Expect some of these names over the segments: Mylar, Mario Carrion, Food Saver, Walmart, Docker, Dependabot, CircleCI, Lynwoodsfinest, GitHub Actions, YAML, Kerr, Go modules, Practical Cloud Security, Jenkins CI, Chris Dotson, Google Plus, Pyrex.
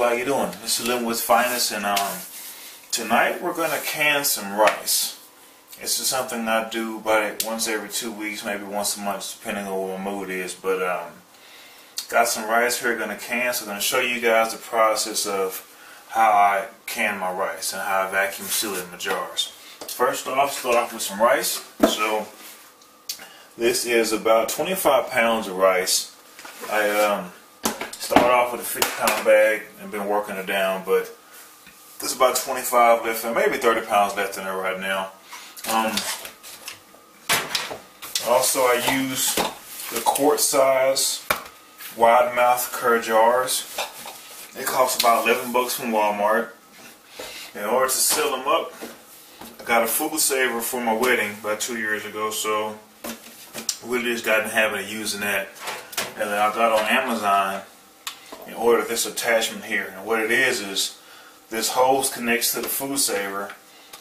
YouTube, how you doing? This is Lynwoodsfinest, and tonight we're going to can some rice. This is something I do about once every 2 weeks, maybe once a month, depending on what my mood is. But got some rice here, going to can, so I'm going to show you guys the process of how I can my rice and how I vacuum seal it in my jars. First off, start off with some rice. So this is about 25 pounds of rice. I start off with a 50-pound bag and been working it down, but there's about 25 left, and maybe 30 pounds left in there right now. Also, I use the quart size wide mouth Kerr jars. It costs about 11 bucks from Walmart. In order to seal them up, I got a Food Saver for my wedding about 2 years ago, so really just got in the habit of using that. And then I got on Amazon and ordered this attachment here. And what it is this hose connects to the Food Saver,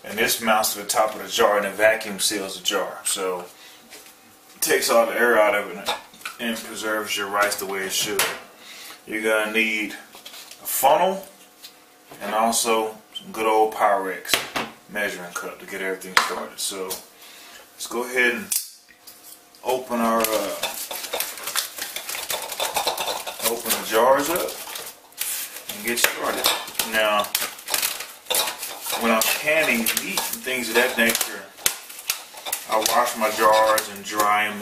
and this mounts to the top of the jar, and it vacuum seals the jar. So it takes all the air out of it and preserves your rice the way it should. You're going to need a funnel and also some good old Pyrex measuring cup to get everything started. So let's go ahead and open our open the jars up and get started. Now, when I'm canning meat and things of that nature, I wash my jars and dry them in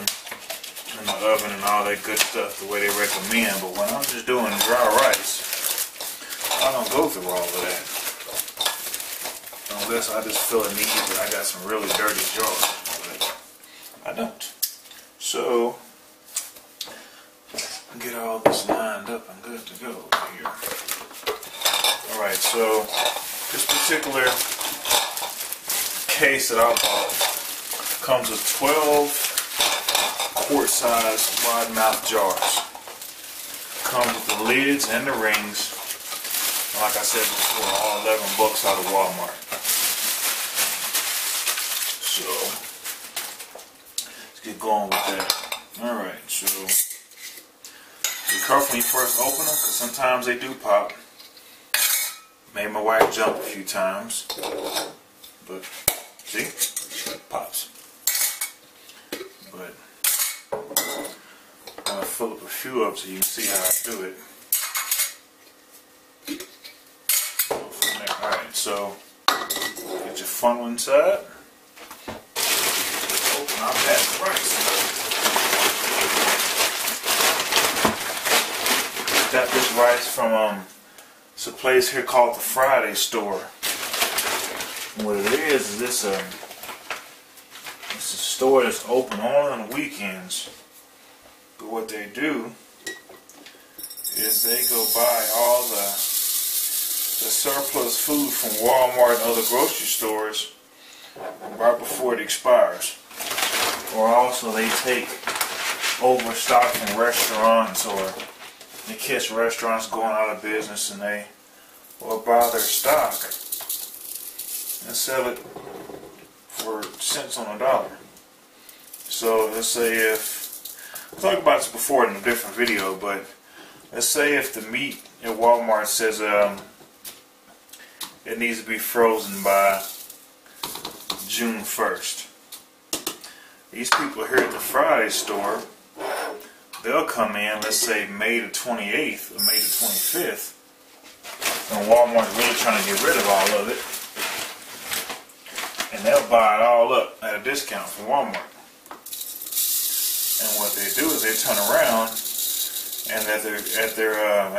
the oven and all that good stuff the way they recommend. But when I'm just doing dry rice, I don't go through all of that. Unless I just feel a need that I got some really dirty jars. But I don't. So get all this lined up and good to go over here. Alright, so this particular case that I bought comes with 12 quart size wide mouth jars. Comes with the lids and the rings. Like I said before, all 11 bucks out of Walmart. So let's get going with that. Alright, so be careful when you first open them, because sometimes they do pop. Made my wife jump a few times, but see, it pops. But I'm going to fill up a few up so you can see how I do it. Alright, so get your funnel inside. Open our bag of rice. Got this rice from it's a place here called the Friday Store. And what it is this it's a store that's open only on the weekends. But what they do is they go buy all the surplus food from Walmart and other grocery stores right before it expires. Or also they take overstock from restaurants, or they catch restaurants going out of business and they will buy their stock and sell it for cents on a dollar. So let's say if, I talked about this before in a different video, but let's say if the meat at Walmart says it needs to be frozen by June 1st. These people here at the Friday Store, they'll come in, let's say May the 28th or May the 25th, and Walmart's really trying to get rid of all of it, and they'll buy it all up at a discount from Walmart. And what they do is they turn around, and at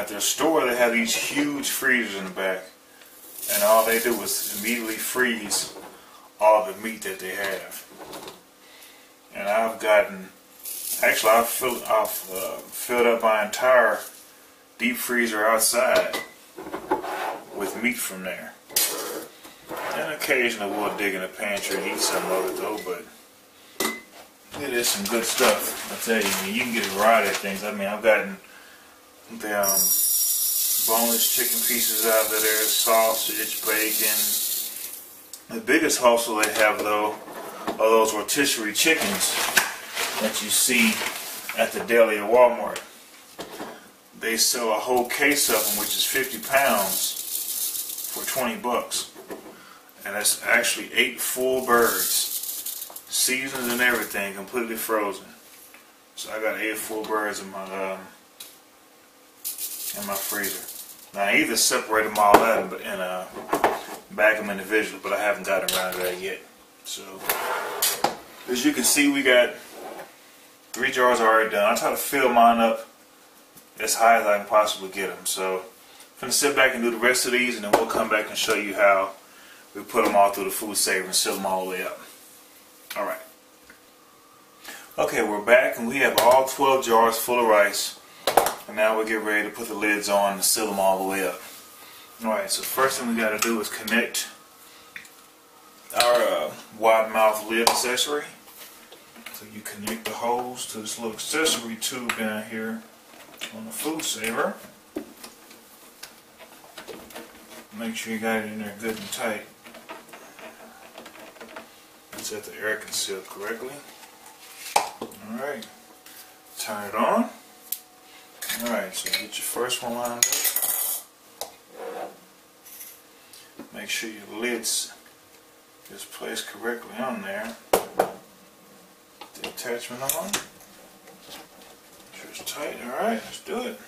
their store they have these huge freezers in the back, and all they do is immediately freeze all the meat that they have. And I've gotten, actually, I've filled up my entire deep freezer outside with meat from there. And occasionally we'll dig in the pantry and eat some of it though, but it is some good stuff. I tell you, I mean, you can get a variety of things. I mean, I've gotten the boneless chicken pieces out of there, sausage, bacon. The biggest hustle they have though are those rotisserie chickens that you see at the deli at Walmart. they sell a whole case of them, which is 50 pounds for 20 bucks. And that's actually 8 full birds, seasoned and everything, completely frozen. So I got 8 full birds in my freezer. Now I either separated them all out and bag them individually, but I haven't gotten around to that yet. So as you can see, we got 3 jars already done. I try to fill mine up as high as I can possibly get them. So I'm gonna sit back and do the rest of these, and then we'll come back and show you how we put them all through the Food Saver and seal them all the way up. All right. Okay, we're back, and we have all 12 jars full of rice. And now we'll get ready to put the lids on and seal them all the way up. All right. So first thing we got to do is connect our wide mouth lid accessory. So you connect the holes to this little accessory tube down here on the Food Saver. Make sure you got it in there good and tight. Set the air can seal correctly. Alright, turn it on. Alright, so get your first one lined up. Make sure your lid's just placed correctly on there. The attachment on. Sure it's tight. Alright, let's do it.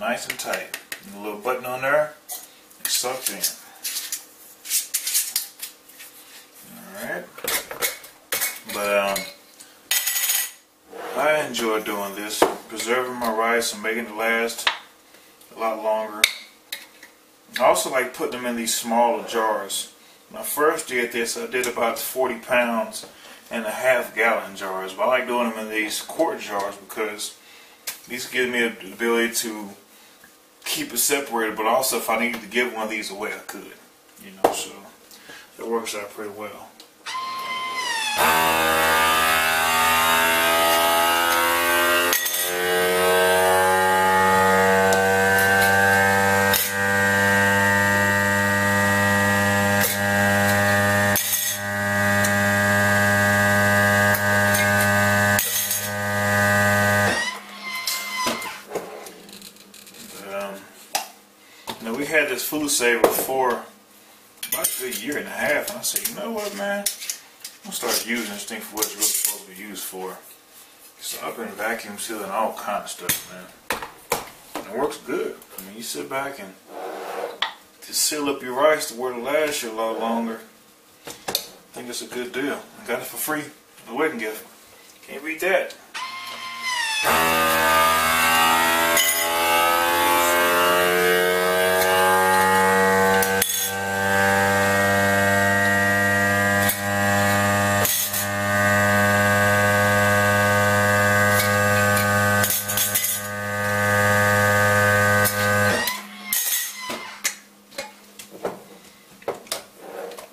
Nice and tight. And a little button on there, and sucked in. Alright. But I enjoy doing this, preserving my rice and making it last a lot longer. I also like putting them in these smaller jars. When I first did this, I did about 40 pounds in a half-gallon jars, but I like doing them in these quart jars because these give me the ability to keep it separated, but also if I needed to give one of these away, I could, you know, so it works out pretty well. Now we had this Food Saver for about a good year and a half, and I said, you know what, man, I'm going to start using this thing for what it's really supposed to be used for. So I've been vacuum sealing all kinds of stuff, man. And it works good. I mean, you sit back and just seal up your rice to where it'll last you a lot longer. I think it's a good deal. I got it for free. The wedding gift. Can't beat that.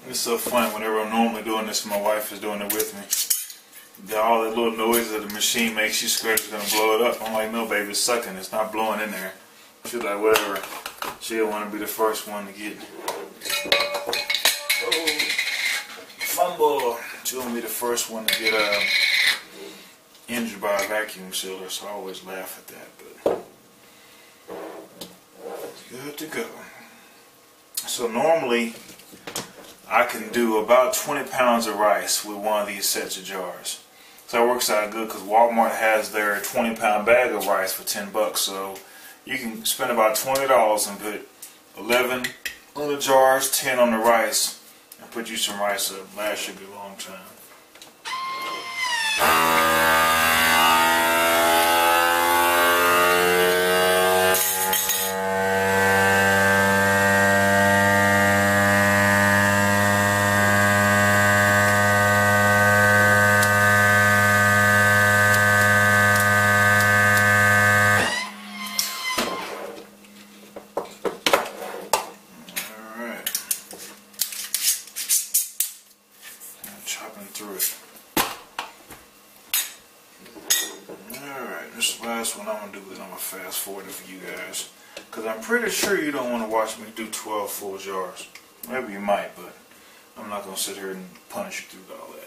It's so fun whenever I'm normally doing this and my wife is doing it with me. All the little noises that the machine makes, she swears it's going to blow it up. I'm like, no, baby, it's sucking. It's not blowing in there. She's like, whatever. She'll want to be the first one to get it. Oh, fumble. She'll want to be the first one to get injured by a vacuum sealer, so I always laugh at that. But good to go. So normally I can do about 20 pounds of rice with one of these sets of jars. So that works out good because Walmart has their 20-pound bag of rice for 10 bucks. So you can spend about $20 and put 11 on the jars, 10 on the rice, and put you some rice up. Last should be a long time. I'm gonna fast forward it for you guys, because I'm pretty sure you don't want to watch me do 12 full jars. Maybe you might, but I'm not gonna sit here and punish you through all that.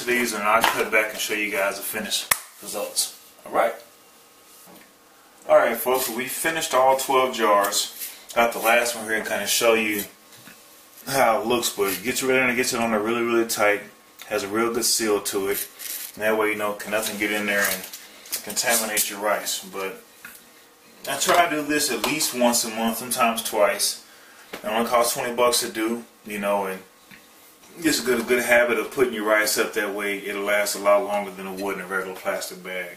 Of these, and I'll cut back and show you guys the finished results. Alright folks, we finished all 12 jars. Got the last one here and kind of show you how it looks, but it gets rid of it and gets it on there really tight. Has a real good seal to it, and that way, you know, can nothing get in there and contaminate your rice. But I try to do this at least once a month, sometimes twice. It only costs $20 to do, you know, and just a good habit of putting your rice up that way. It'll last a lot longer than it would in a regular plastic bag.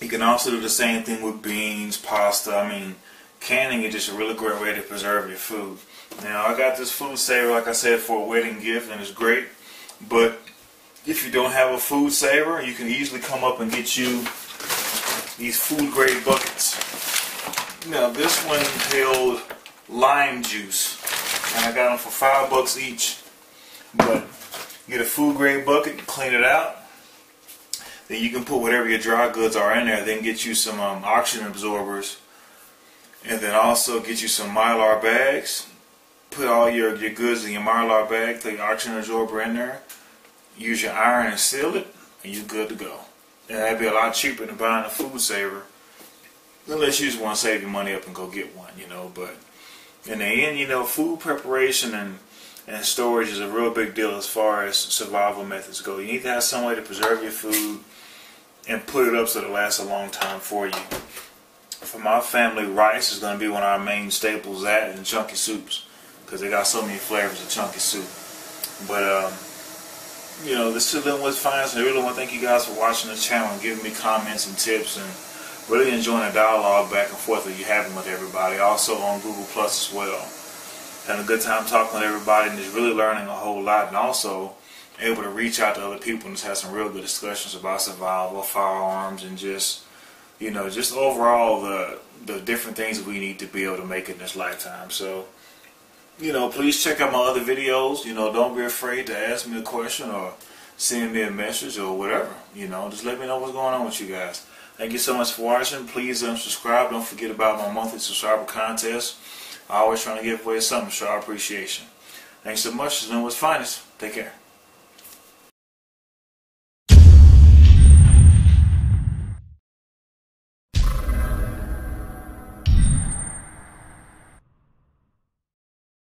You can also do the same thing with beans, pasta. I mean, canning is just a really great way to preserve your food. Now, I got this Food Saver, like I said, for a wedding gift, and it's great. But if you don't have a Food Saver, you can easily come up and get you these food grade buckets. Now, this one held lime juice, and I got them for $5 each. But get a food grade bucket, clean it out, then you can put whatever your dry goods are in there. Then get you some oxygen absorbers, and then also get you some Mylar bags. Put all your goods in your Mylar bag, throw your oxygen absorber in there, use your iron and seal it, and you're good to go. And that'd be a lot cheaper than buying a Food Saver, unless you just want to save your money up and go get one, you know. But in the end, you know, food preparation and storage is a real big deal as far as survival methods go. You need to have some way to preserve your food and put it up so it lasts a long time for you. For my family, rice is going to be one of our main staples, that and chunky soups, because they got so many flavors of chunky soup. But, you know, this is Lynwoodsfinest, and I really want to thank you guys for watching the channel and giving me comments and tips, and really enjoying the dialogue back and forth that you're having with everybody. Also on Google Plus as well. Having a good time talking with everybody, and just really learning a whole lot, and also able to reach out to other people and just have some real good discussions about survival, firearms, and just, you know, just overall the different things that we need to be able to make in this lifetime. So, you know, please check out my other videos. You know, don't be afraid to ask me a question or send me a message or whatever. You know, just let me know what's going on with you guys. Thank you so much for watching. Please subscribe. Don't forget about my monthly subscriber contest. I always trying to give away something, show our appreciation. Thanks so much. This is Lynwoodsfinest. Take care.